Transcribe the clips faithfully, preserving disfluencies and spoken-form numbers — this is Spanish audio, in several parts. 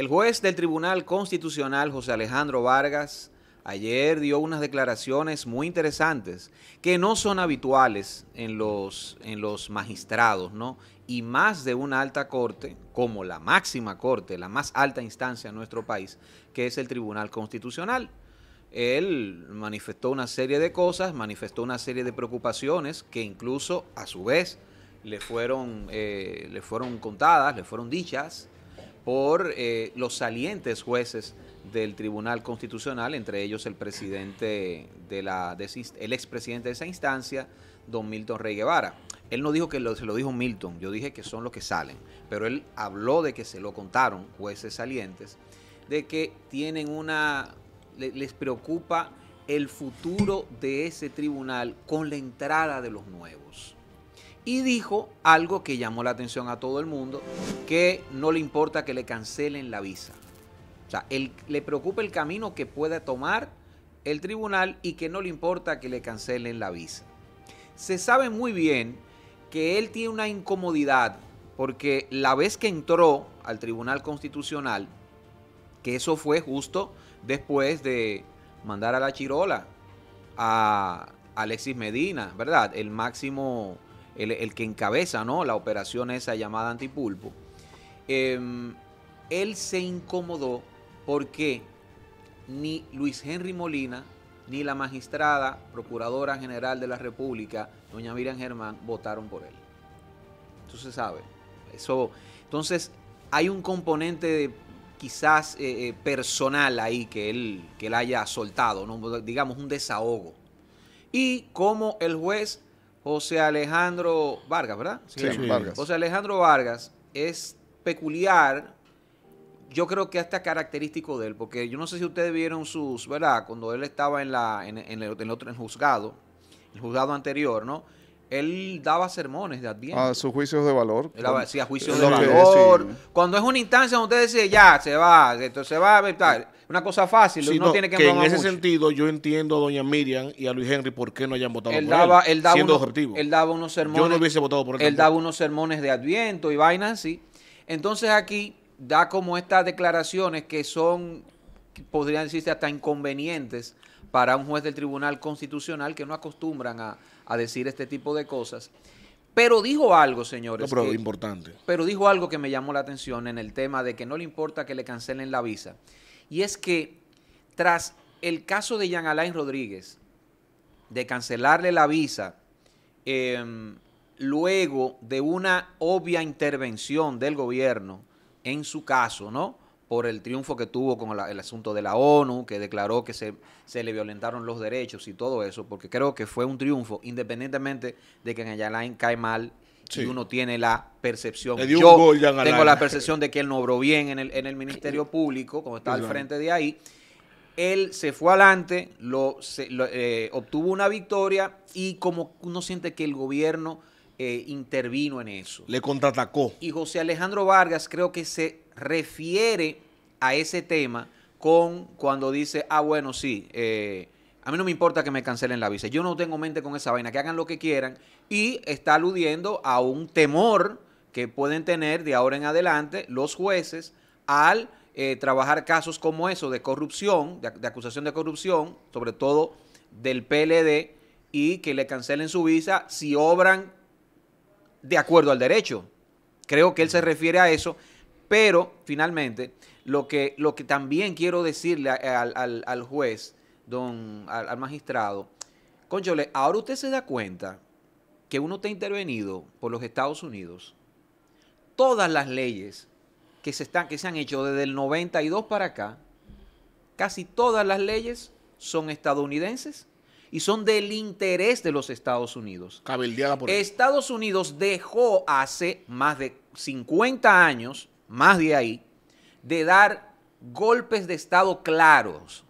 El juez del Tribunal Constitucional, José Alejandro Vargas, ayer dio unas declaraciones muy interesantes que no son habituales en los, en los magistrados, ¿no? Y más de una alta corte, como la máxima corte, la más alta instancia en nuestro país, que es el Tribunal Constitucional. Él manifestó una serie de cosas, manifestó una serie de preocupaciones que incluso a su vez le fueron, eh, le fueron contadas, le fueron dichas por eh, los salientes jueces del Tribunal Constitucional, entre ellos el presidente de la, de, el expresidente de esa instancia, don Milton Ray Guevara. Él no dijo que lo, se lo dijo Milton, yo dije que son los que salen, pero él habló de que se lo contaron jueces salientes, de que tienen una, le, les preocupa el futuro de ese tribunal con la entrada de los nuevos. Y dijo algo que llamó la atención a todo el mundo, que no le importa que le cancelen la visa. O sea, él, le preocupa el camino que pueda tomar el tribunal y que no le importa que le cancelen la visa. Se sabe muy bien que él tiene una incomodidad porque la vez que entró al Tribunal Constitucional, que eso fue justo después de mandar a la chirola a Alexis Medina, ¿verdad? El máximo... El, el que encabeza, ¿no?, la operación esa llamada antipulpo, eh, él se incomodó porque ni Luis Henry Molina, ni la magistrada Procuradora General de la República, doña Miriam Germán, votaron por él. Entonces, ¿sabe? Eso, entonces, hay un componente de, quizás eh, personal ahí que él, que él haya soltado, ¿no?, digamos, un desahogo. Y como el juez... José Alejandro Vargas, ¿verdad? Sí, sí, Vargas. José Alejandro Vargas es peculiar, yo creo que hasta característico de él, porque yo no sé si ustedes vieron sus, ¿verdad? Cuando él estaba en, la, en, en, el, en el otro en juzgado, el juzgado anterior, ¿no? Él daba sermones de adviento. A sus juicios de valor. Él daba, sí, a juicios de valor. Sí. Cuando es una instancia donde usted dice, ya, se va, esto se va, ¿verdad? Una cosa fácil, sí, uno no, tiene que... que en ese mucho. sentido yo entiendo a doña Miriam y a Luis Henry por qué no hayan votado él por daba, él, él daba siendo uno, objetivo. Él daba unos sermones... Yo no hubiese votado por él. Él daba unos sermones de adviento y vainas así. Entonces aquí da como estas declaraciones que son, podrían decirse, hasta inconvenientes para un juez del Tribunal Constitucional que no acostumbran a, a decir este tipo de cosas. Pero dijo algo, señores. No, pero que, importante. Pero dijo algo que me llamó la atención en el tema de que no le importa que le cancelen la visa. Y es que tras el caso de Jean Alain Rodríguez, de cancelarle la visa, eh, luego de una obvia intervención del gobierno en su caso, ¿no?, por el triunfo que tuvo con la, el asunto de la ONU, que declaró que se, se le violentaron los derechos y todo eso, porque creo que fue un triunfo, independientemente de que Jean Alain cae mal. Sí. Y uno tiene la percepción, yo gol, tengo la percepción de que él no obró bien en el, en el Ministerio Público, como está al frente de ahí. Él se fue adelante, lo, se, lo, eh, obtuvo una victoria y como uno siente que el gobierno eh, intervino en eso. Le contraatacó. Y José Alejandro Vargas creo que se refiere a ese tema con cuando dice, ah, bueno, sí, eh, a mí no me importa que me cancelen la visa. Yo no tengo mente con esa vaina, que hagan lo que quieran. Y está aludiendo a un temor que pueden tener de ahora en adelante los jueces al eh, trabajar casos como eso de corrupción, de, de acusación de corrupción, sobre todo del P L D, y que le cancelen su visa si obran de acuerdo al derecho. Creo que él se refiere a eso, pero finalmente lo que, lo que también quiero decirle al, al, al juez, Don, al, al magistrado, cónchole, ahora usted se da cuenta que uno está intervenido por los Estados Unidos. Todas las leyes que se, están, que se han hecho desde el noventa y dos para acá, casi todas las leyes son estadounidenses y son del interés de los Estados Unidos. Cabildeada por él. Estados Unidos dejó hace más de cincuenta años, más de ahí, de dar golpes de Estado claros.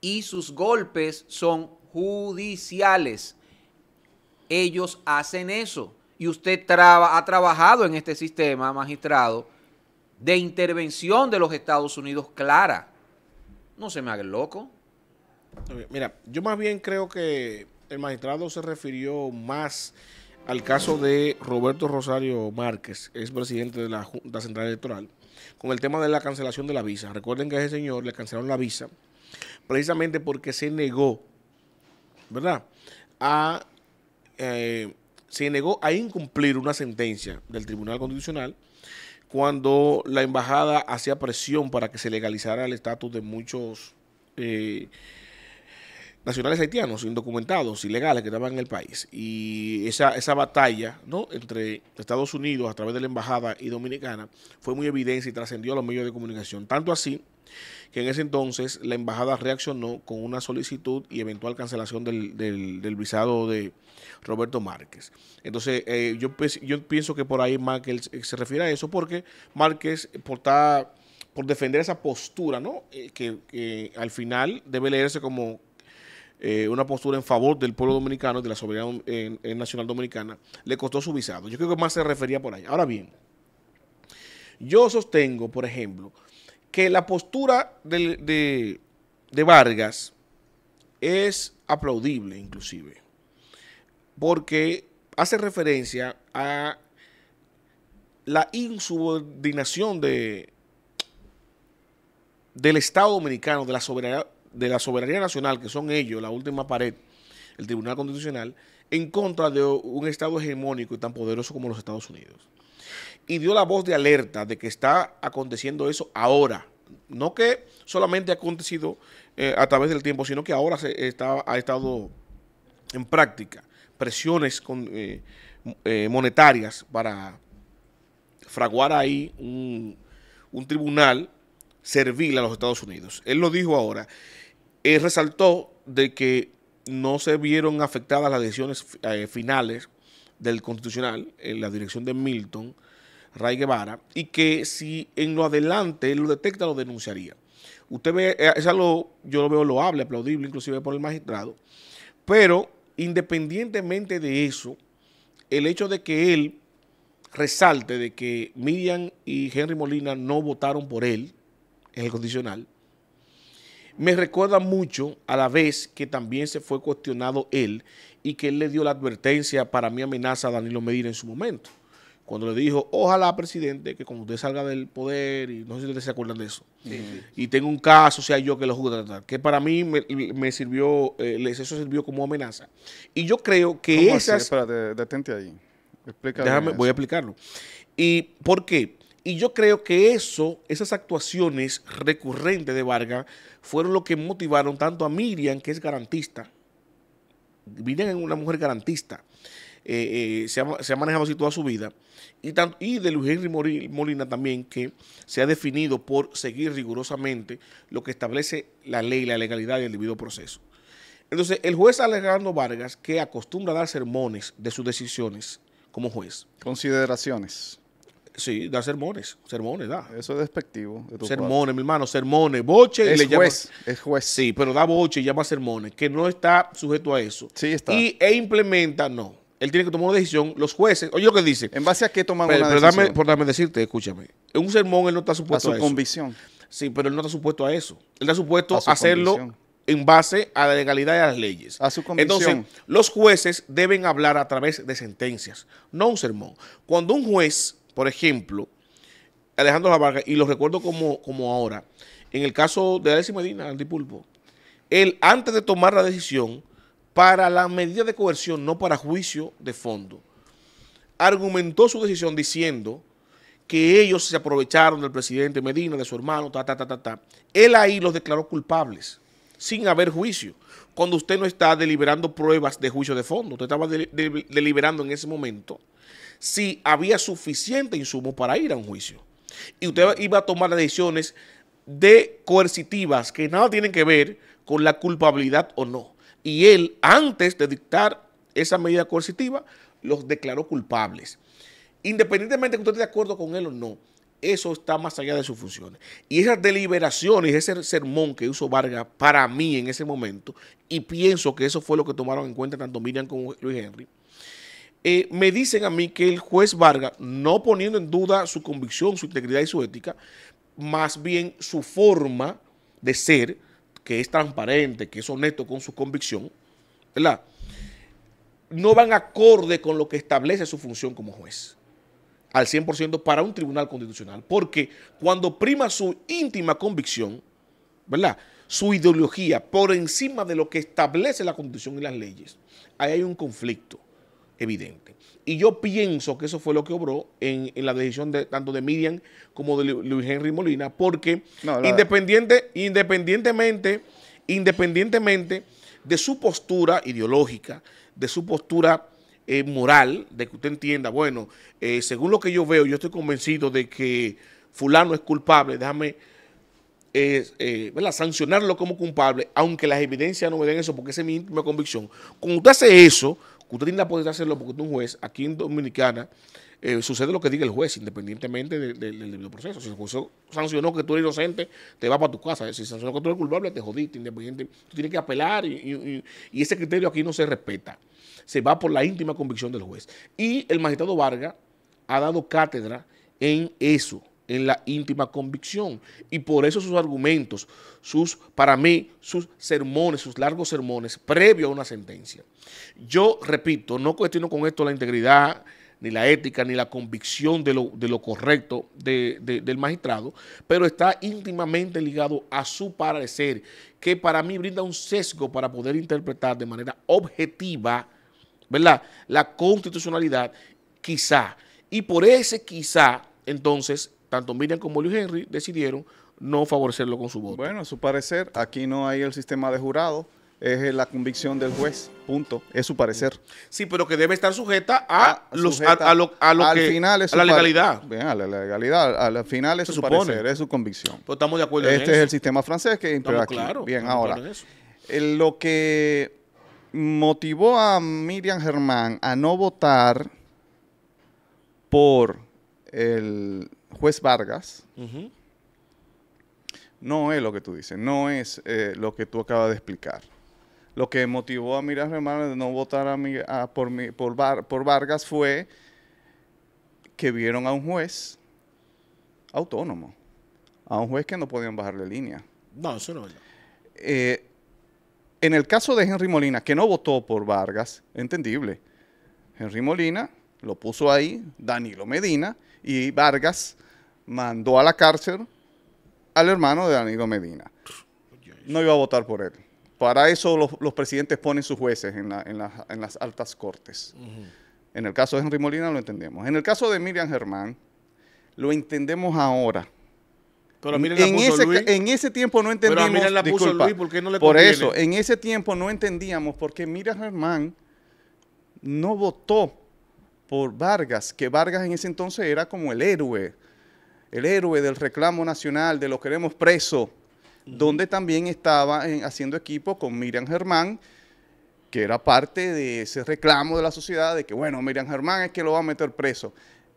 Y sus golpes son judiciales. Ellos hacen eso. Y usted traba, ha trabajado en este sistema, magistrado, de intervención de los Estados Unidos clara. No se me haga el loco. Mira, yo más bien creo que el magistrado se refirió más al caso de Roberto Rosario Márquez, ex presidente de la Junta Central Electoral, con el tema de la cancelación de la visa. Recuerden que a ese señor le cancelaron la visa precisamente porque se negó, ¿verdad?, a, eh, se negó a incumplir una sentencia del Tribunal Constitucional cuando la embajada hacía presión para que se legalizara el estatus de muchos eh, nacionales haitianos, indocumentados, ilegales, que estaban en el país. Y esa, esa batalla, ¿no?, entre Estados Unidos a través de la embajada y Dominicana fue muy evidente y trascendió a los medios de comunicación. Tanto así que en ese entonces la embajada reaccionó con una solicitud y eventual cancelación del, del, del visado de Roberto Márquez. Entonces eh, yo, yo pienso que por ahí Márquez se refiere a eso, porque Márquez por estar, por defender esa postura, ¿no?, eh, que, que al final debe leerse como Eh, una postura en favor del pueblo dominicano, de la soberanía eh, eh, nacional dominicana, le costó su visado. Yo creo que más se refería por ahí. Ahora bien, yo sostengo, por ejemplo, que la postura de, de, de Vargas es aplaudible, inclusive, porque hace referencia a la insubordinación de, del Estado dominicano, de la soberanía de la soberanía nacional, que son ellos, la última pared, el Tribunal Constitucional, en contra de un Estado hegemónico y tan poderoso como los Estados Unidos. Y dio la voz de alerta de que está aconteciendo eso ahora. No que solamente ha acontecido eh, a través del tiempo, sino que ahora se está, ha estado en práctica presiones con, eh, eh, monetarias para fraguar ahí un, un tribunal servil a los Estados Unidos. Él lo dijo ahora. Él resaltó de que no se vieron afectadas las decisiones eh, finales del Constitucional en la dirección de Milton Ray Guevara, y que si en lo adelante él lo detecta, lo denunciaría. Usted ve, eh, es algo, yo lo veo loable, aplaudible, inclusive por el magistrado, pero independientemente de eso, el hecho de que él resalte de que Miriam y Henry Molina no votaron por él en el Constitucional, me recuerda mucho a la vez que también se fue cuestionado él y que él le dio la advertencia, para mí amenaza, a Danilo Medina en su momento, cuando le dijo, ojalá, presidente, que cuando usted salga del poder, y no sé si ustedes se acuerdan de eso, sí, sí, y tengo un caso, sea yo que lo juzgue, que para mí me, me sirvió, eh, eso sirvió como amenaza. Y yo creo que esas... Espérate, detente ahí. Explícame. Déjame, voy a explicarlo. ¿Y por qué? Y yo creo que eso, esas actuaciones recurrentes de Vargas fueron lo que motivaron tanto a Miriam, que es garantista. Miriam es una mujer garantista. Eh, eh, se, ha, se ha manejado así toda su vida. Y, tanto, y de Luis Henry Molina también, que se ha definido por seguir rigurosamente lo que establece la ley, la legalidad y el debido proceso. Entonces, el juez Alejandro Vargas, que acostumbra a dar sermones de sus decisiones como juez. Consideraciones. Sí, da sermones, sermones da. Eso es despectivo. De sermones, padre. Mi hermano, sermones, boche. Es le juez, llama, es juez. Sí, pero da boche y llama sermones, que no está sujeto a eso. Sí, está. Y, e implementa, no. Él tiene que tomar una decisión, los jueces, oye lo que dice. ¿En base a qué toman pero, una pero decisión? Dame, por dame decirte, escúchame, un sermón él no está supuesto a, a eso. A su convicción. Sí, pero él no está supuesto a eso. Él está supuesto a, su a hacerlo convicción. En base a la legalidad y a las leyes. A su convicción. Entonces, los jueces deben hablar a través de sentencias, no un sermón. Cuando un juez... Por ejemplo, Alejandro Vargas, y lo recuerdo como, como ahora, en el caso de Alexis Medina, antipulpo, él antes de tomar la decisión para la medida de coerción, no para juicio de fondo, argumentó su decisión diciendo que ellos se aprovecharon del presidente Medina, de su hermano, ta, ta, ta, ta, ta. Él ahí los declaró culpables, sin haber juicio, cuando usted no está deliberando pruebas de juicio de fondo, usted estaba de, de, deliberando en ese momento si había suficiente insumo para ir a un juicio. Y usted iba a tomar decisiones de coercitivas que nada tienen que ver con la culpabilidad o no. Y él, antes de dictar esa medida coercitiva, los declaró culpables. Independientemente de que usted esté de acuerdo con él o no, eso está más allá de sus funciones. Y esas deliberaciones, ese sermón que usó Vargas para mí en ese momento, y pienso que eso fue lo que tomaron en cuenta tanto Miriam como Luis Henry, Eh, me dicen a mí que el juez Vargas, no poniendo en duda su convicción, su integridad y su ética, más bien su forma de ser, que es transparente, que es honesto con su convicción, ¿verdad?, no van acorde con lo que establece su función como juez, al cien por ciento para un tribunal constitucional, porque cuando prima su íntima convicción, ¿verdad?, su ideología por encima de lo que establece la Constitución y las leyes, ahí hay un conflicto evidente. Y yo pienso que eso fue lo que obró en, en la decisión de, tanto de Miriam como de Luis Henry Molina, porque no, la independiente, independientemente, independientemente de su postura ideológica, de su postura eh, moral, de que usted entienda, bueno, eh, según lo que yo veo, yo estoy convencido de que fulano es culpable, déjame eh, eh, ¿verdad?, sancionarlo como culpable, aunque las evidencias no me den eso, porque esa es mi íntima convicción. Cuando usted hace eso, usted tiene la posibilidad de hacerlo porque usted es un juez. Aquí en Dominicana eh, sucede lo que diga el juez, independientemente de, de, del, del proceso. Si el juez sancionó que tú eres inocente, te vas para tu casa. Si sancionó que tú eres culpable, te jodiste, independiente. Tú tienes que apelar y, y, y ese criterio aquí no se respeta. Se va por la íntima convicción del juez. Y el magistrado Vargas ha dado cátedra en eso, en la íntima convicción. Y por eso sus argumentos, sus, para mí, sus sermones, sus largos sermones, previo a una sentencia. Yo, repito, no cuestiono con esto la integridad, ni la ética, ni la convicción de lo, de lo correcto de, de, del magistrado, pero está íntimamente ligado a su parecer, que para mí brinda un sesgo para poder interpretar de manera objetiva, ¿verdad?, la constitucionalidad, quizá. Y por ese quizá, entonces, tanto Miriam como Luis Henry decidieron no favorecerlo con su voto. Bueno, a su parecer, aquí no hay el sistema de jurado, es la convicción del juez, punto, es su parecer. Sí, pero que debe estar sujeta a, a, los, sujeta, a, a lo, a lo al que... Final es a la legalidad. Bien, a la legalidad, al final es Se su supone. parecer, es su convicción. Pero estamos de acuerdo este en eso. Este es el sistema francés que impera aquí. Claro, bien, ahora, en lo que motivó a Miriam Germán a no votar por el juez Vargas, uh-huh, no es lo que tú dices, no es eh, lo que tú acabas de explicar. Lo que motivó a Miriam Germán de no votar a mi, a, por, mi, por, Var, por Vargas fue que vieron a un juez autónomo, a un juez que no podían bajarle línea. No, eso no es verdad. Eh, en el caso de Henry Molina, que no votó por Vargas, entendible. Henry Molina lo puso ahí, Danilo Medina, y Vargas mandó a la cárcel al hermano de Danilo Medina. No iba a votar por él. Para eso los, los presidentes ponen sus jueces en, la, en, la, en las altas cortes. Uh-huh. En el caso de Henry Molina lo entendemos. En el caso de Miriam Germán, lo entendemos ahora. Pero en, en, ese, en ese tiempo no entendíamos. Pero la puso disculpa, Luis, ¿por qué no le por eso, en ese tiempo no entendíamos porque Miriam Germán no votó por Vargas, que Vargas en ese entonces era como el héroe, el héroe del reclamo nacional, de los queremos presos, uh-huh, donde también estaba en, haciendo equipo con Miriam Germán, que era parte de ese reclamo de la sociedad, de que bueno, Miriam Germán es que lo va a meter preso.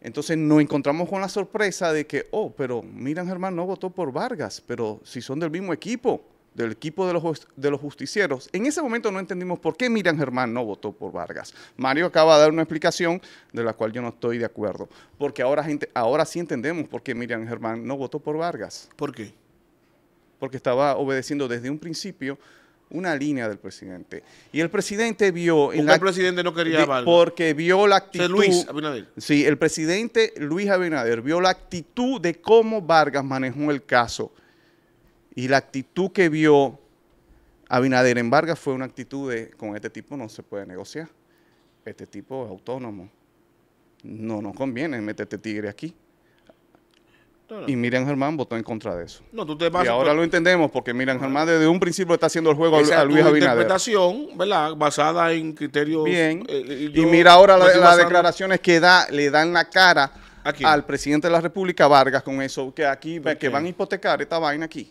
Entonces nos encontramos con la sorpresa de que, oh, pero Miriam Germán no votó por Vargas, pero si son del mismo equipo, del equipo de los, de los justicieros. En ese momento no entendimos por qué Miriam Germán no votó por Vargas. Mario acaba de dar una explicación de la cual yo no estoy de acuerdo, porque ahora, gente, ahora sí entendemos por qué Miriam Germán no votó por Vargas. ¿Por qué? Porque estaba obedeciendo desde un principio una línea del presidente. Y el presidente vio... ¿Por qué el presidente no quería Vargas? Porque vio la actitud... Luis Abinader. Sí, el presidente Luis Abinader vio la actitud de cómo Vargas manejó el caso. Y la actitud que vio Abinader en Vargas fue una actitud de, con este tipo no se puede negociar. Este tipo es autónomo. No nos conviene meter este tigre aquí. No, no. Y Miriam Germán votó en contra de eso. No, tú te vas y ahora por... lo entendemos porque Miriam no. Germán desde un principio está haciendo el juego Esa a Luis Abinader. Es una interpretación, ¿verdad?, basada en criterios... Bien. Eh, y mira ahora las la declaraciones que da, le dan la cara aquí al presidente de la República, Vargas, con eso, que aquí okay. que van a hipotecar esta vaina aquí.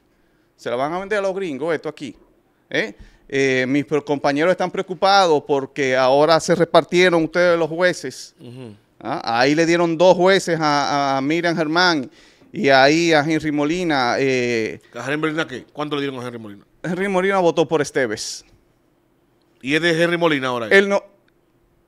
Se la van a vender a los gringos esto aquí. ¿eh? Eh, mis compañeros están preocupados porque ahora se repartieron ustedes los jueces. Uh-huh. ¿Ah? Ahí le dieron dos jueces a, a Miriam Germán y ahí a Henry Molina. Eh, ¿A Henry Molina qué? ¿Cuánto le dieron a Henry Molina? Henry Molina votó por Estévez. ¿Y es de Henry Molina ahora? Él no,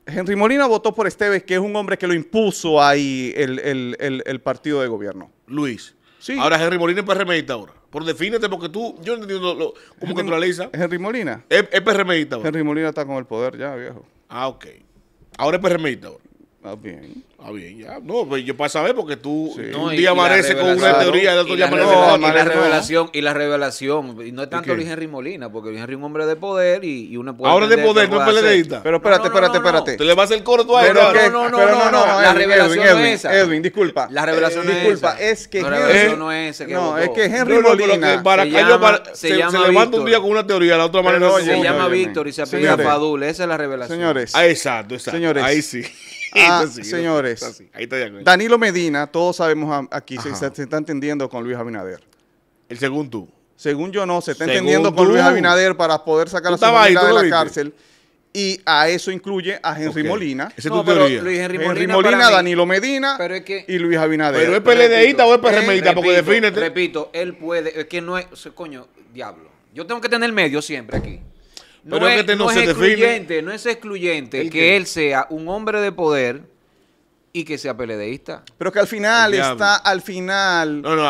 Henry Molina votó por Estévez, que es un hombre que lo impuso ahí el, el, el, el partido de gobierno. Luis. Sí. Ahora Henry Molina es PRMista ahora. Por defínete, porque tú, yo no entiendo lo, lo, cómo Henry, controlaliza. Henry Molina. Es, es PRMista ahora. Henry Molina está con el poder ya, viejo. Ah, ok. Ahora es PRMista ahora. Ah, bien. Ah, bien, ya. No, pues yo para saber, porque tú sí. no, un día amaneces con una teoría, el otro día amaneces con otra. Y la revelación, y la revelación, y no es tanto Luis Henry Molina, porque Luis Henry es un hombre de poder y, y una puede. Ahora de poder, no es peledeísta. Pero espérate, espérate, espérate. Te le vas a hacer el coro tú a él. No, no, no, no, no. La revelación no es esa. Edwin, disculpa. La revelación no es esa. Disculpa, es que. La revelación no es esa. No, es que Henry Molina. Se levanta un día con una teoría, la otra manera no. Se llama Víctor y se apellida Fadul. Esa es la revelación. Señores. Exacto, exacto. Ahí sí. Ah, sí, señores, está así. Ahí está de acuerdo. Danilo Medina, todos sabemos aquí, se, se está entendiendo con Luis Abinader. ¿El según tú? Según yo no, se está según entendiendo tú. Con Luis Abinader para poder sacar a su familia de la viste? cárcel. Y a eso incluye a Henry okay. Molina. Esa es tu no, teoría. Luis Henry, Henry Molina, Molina mí, Danilo Medina pero es que, y Luis Abinader. ¿Pero es PLDista o es PRMista? Porque defínete. Repito, él puede, es que no es, coño, diablo. Yo tengo que tener medio siempre aquí. No, pero es, este no, no, se es excluyente, no es excluyente que qué? él sea un hombre de poder y que sea peledeísta. Pero que al final está al final. No, no,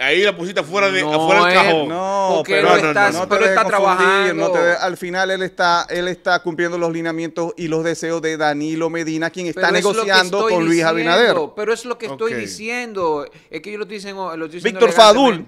ahí la pusiste fuera de, no afuera del cajón. No, pero, no, estás, no, no pero está trabajando. No te de, al final él está, él está cumpliendo los lineamientos y los deseos de Danilo Medina, quien está pero negociando es con diciendo, Luis Abinader. Pero es lo que estoy okay. diciendo. Es que yo lo estoy diciendo. Lo estoy diciendo Víctor Fadul.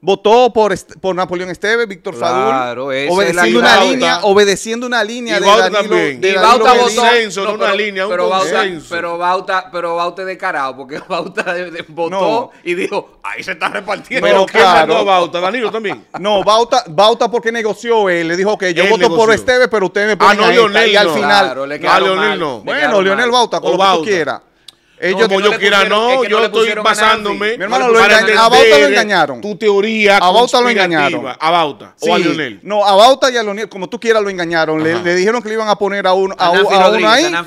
Votó por, por Napoleón Estévez, Víctor claro, Fadul, obedeciendo una, línea, obedeciendo una línea de Danilo, de Bauta votó, no, no, una pero, línea, un pero Bauta, pero Bauta, pero Bauta de carao, porque Bauta de, de, votó no. y dijo, ahí se está repartiendo. Pero ¿qué claro. mandó Bauta? Danilo también. No, Bauta, Bauta porque negoció él, le dijo que yo él voto negoció. por Estévez, pero usted me ponen ah, no, a Leonel, y al no. final, claro, le a Leonel no. Bueno, Leonel Bauta, con lo que quiera. Ellos no, yo no quiera pusieron, no, es que yo no estoy basándome. Mi hermano, lo engañaron. A Bauta lo engañaron. Tu teoría. A Bauta lo engañaron. A Bauta. Sí. O a Leonel. No, a Bauta y a Leonel, como tú quieras, lo engañaron. Le, le dijeron que le iban a poner a uno, a, a, a uno ahí. A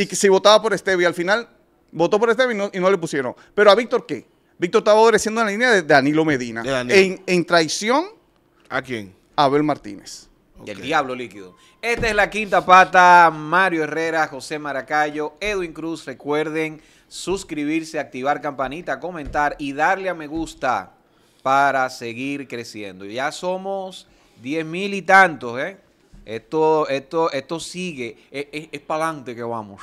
y que si votaba por Estevi, al final votó por Estevi y, no, y no le pusieron. Pero a Víctor, ¿qué? Víctor estaba obedeciendo en la línea de Danilo Medina. De Danilo. En, en traición. ¿A quién? A Abel Martínez. Okay. El diablo líquido. Esta es La Quinta Pata. Mario Herrera, José Maracallo, Edwin Cruz. Recuerden suscribirse, activar campanita, comentar y darle a me gusta para seguir creciendo. Ya somos diez mil y tantos, ¿eh? Esto, esto, esto sigue. Es, es, es para adelante que vamos.